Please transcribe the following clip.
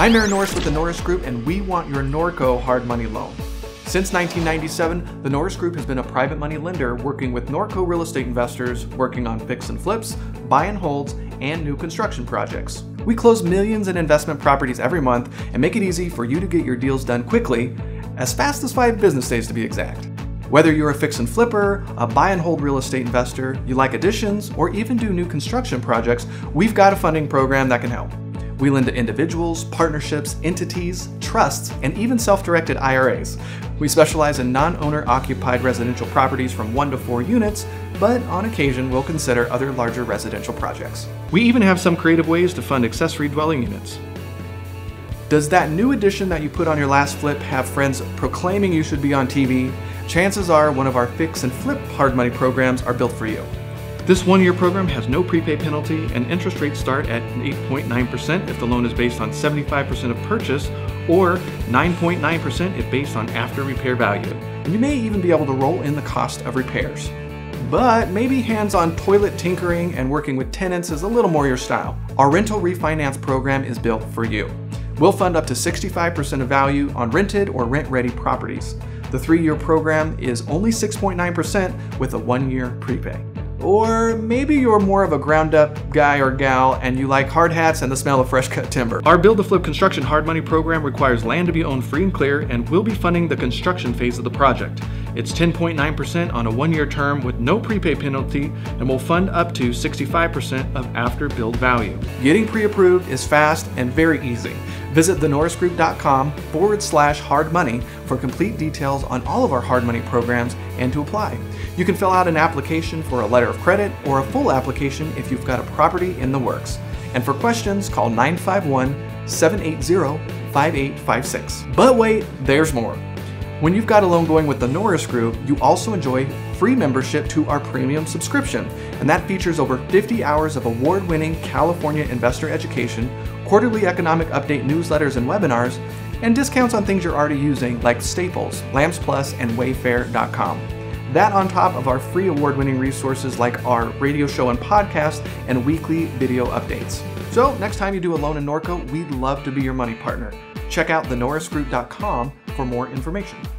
I'm Aaron Norris with the Norris Group, and we want your Norco hard money loan. Since 1997, the Norris Group has been a private money lender working with Norco real estate investors, working on fix and flips, buy and holds, and new construction projects. We close millions in investment properties every month and make it easy for you to get your deals done quickly, as fast as 5 business days to be exact. Whether you're a fix and flipper, a buy and hold real estate investor, you like additions, or even do new construction projects, we've got a funding program that can help. We lend to individuals, partnerships, entities, trusts, and even self-directed IRAs. We specialize in non-owner occupied residential properties from 1 to 4 units, but on occasion we'll consider other larger residential projects. We even have some creative ways to fund accessory dwelling units. Does that new addition that you put on your last flip have friends proclaiming you should be on TV? Chances are one of our fix and flip hard money programs are built for you. This 1-year program has no prepay penalty, and interest rates start at 8.9% if the loan is based on 75% of purchase, or 9.9% if based on after repair value. And you may even be able to roll in the cost of repairs. But maybe hands-on toilet tinkering and working with tenants is a little more your style. Our rental refinance program is built for you. We'll fund up to 65% of value on rented or rent-ready properties. The 3-year program is only 6.9% with a 1-year prepay. Or maybe you're more of a ground-up guy or gal and you like hard hats and the smell of fresh-cut timber. Our build-to-flip construction hard money program requires land to be owned free and clear, and we'll be funding the construction phase of the project. It's 10.9% on a 1-year term with no prepay penalty, and will fund up to 65% of after-build value. Getting pre-approved is fast and very easy. Visit thenorrisgroup.com/hard money for complete details on all of our hard money programs and to apply. You can fill out an application for a letter of credit or a full application if you've got a property in the works. And for questions, call 951-780-5856. But wait, there's more. When you've got a loan going with the Norris Group, you also enjoy free membership to our premium subscription, and that features over 50 hours of award-winning California investor education, quarterly economic update newsletters and webinars, and discounts on things you're already using like Staples, Lamps Plus, and Wayfair.com. That on top of our free award-winning resources like our radio show and podcast and weekly video updates. So next time you do a loan in Norco, we'd love to be your money partner. Check out thenorrisgroup.com for more information.